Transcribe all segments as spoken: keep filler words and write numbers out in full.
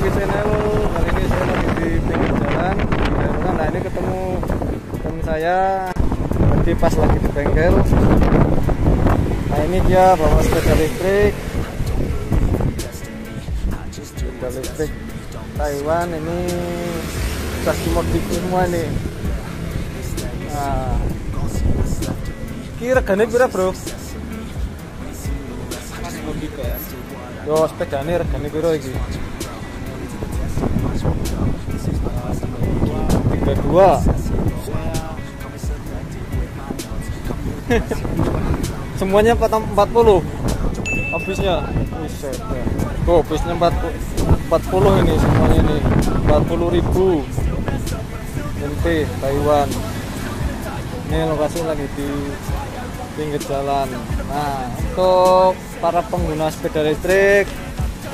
P Channel. Kali ini saya lagi di pinggir jalan. Nah ini ketemu teman saya tadi pas lagi di bengkel. Nah ini dia bawa sepeda listrik, sepeda listrik Taiwan ini sudah dimodif semua nih. Nah, regane pira bro? Yo sepedane regane pira iki? tiga puluh dua. Semuanya empat puluh. Habisnya. Tuh, habisnya empat puluh ini semuanya ini. empat puluh ribu. N T Taiwan. Ini lokasi lagi di pinggir jalan. Nah, untuk para pengguna sepeda listrik,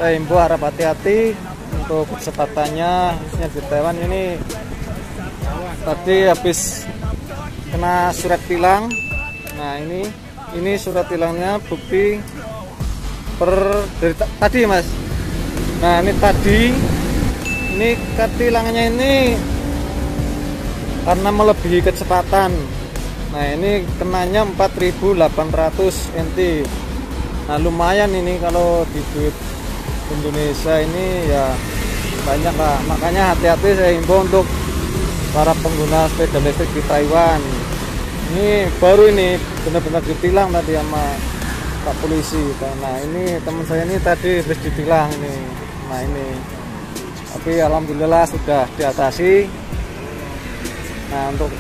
saya himbau harap hati-hati untuk kecepatannya, khususnya di Taiwan ini. Tadi habis kena surat tilang. Nah, ini ini surat tilangnya bukti per dari tadi, Mas. Nah, ini tadi ini ketilangannya ini karena melebihi kecepatan. Nah ini kenanya empat ribu delapan ratus N T. Nah lumayan ini kalau di duit Indonesia ini ya banyak lah. Makanya hati-hati saya himbau untuk para pengguna sepeda listrik di Taiwan. Ini baru ini benar-benar ditilang tadi sama Pak Polisi. Nah ini teman saya ini tadi habis ditilang nih. Nah ini tapi alhamdulillah sudah diatasi. Nah untuk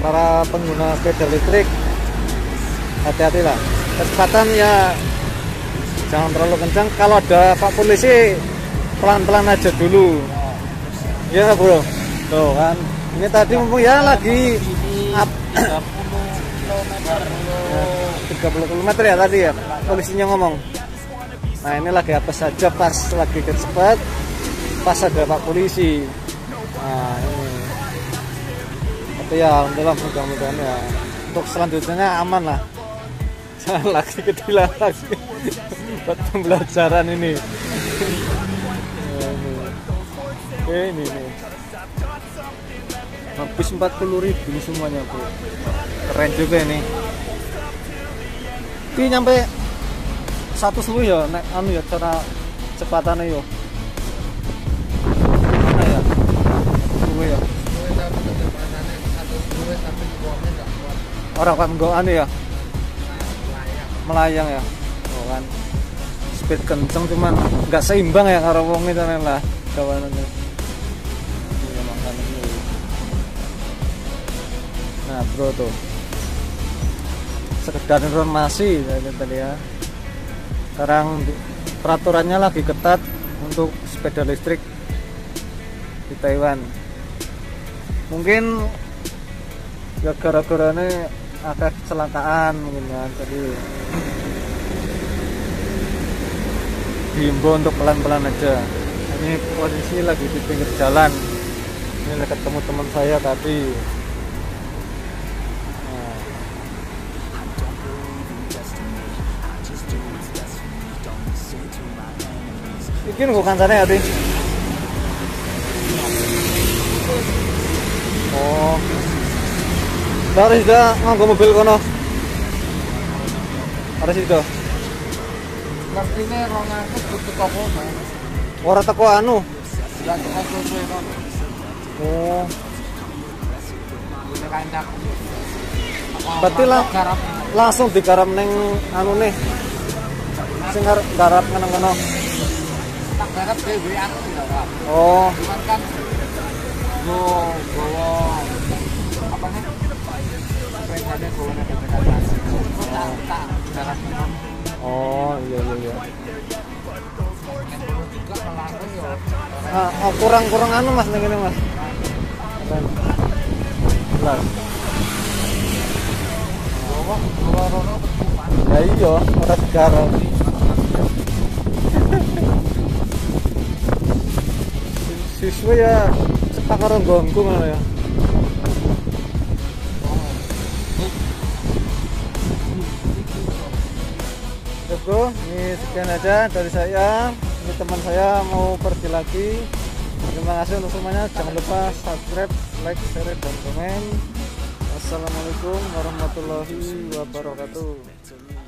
para pengguna sepeda listrik hati-hati lah, kecepatan ya jangan terlalu kencang. Kalau ada Pak Polisi pelan-pelan aja dulu ya bro. Tuh kan ini tadi mumpung ya lagi up tiga puluh kilometer ya tadi ya polisinya ngomong. Nah ini lagi apa saja pas lagi kecepatan pas ada Pak Polisi. Nah ini ya alhamdulillah, mudah-mudahan ya untuk selanjutnya aman lah, jangan lagi ketilang lagi buat pembelajaran ini. Oke ini nih habis empat puluh ribu semuanya bro, keren juga ini. Ini nyampe satu seluruh ya naik anu ya cara cepatannya yo. Mana ya dua ya orang kan goan ya melayang ya kan, speed kenceng cuman nggak seimbang ya karo wong itu lah kawanannya. Nah bro tuh sekedar informasi tadi ya, sekarang peraturannya lagi ketat untuk sepeda listrik di Taiwan. Mungkin ya gara-gara ini ada kecelakaan mungkin kan, jadi diimbau untuk pelan-pelan aja. Ini posisi lagi di pinggir jalan, ini ketemu teman saya tadi. Nah. Ini bukan sana ya tadi. Oh harus dah nganggo mobil kono. Harus itu. Maksudnya orang ngangkut butuh toko mas. Orang toko anu. Oh. Berarti lang langsung digarap neng anu nih. Sing garap nang kono. Tak garap dhewe aku lho. Oh. Cuman kan yo gowo apa nih? Oh iya iya iya. Ah kurang-kurang anu mas ngene mas. Belas. Ya iya ora sekarang. Siswa ya cetak karo gongku ngono ya. Ini sekian aja dari saya. Ini teman saya mau pergi lagi. Terima kasih untuk semuanya. Jangan lupa subscribe, like, share, dan komen. Assalamualaikum warahmatullahi wabarakatuh.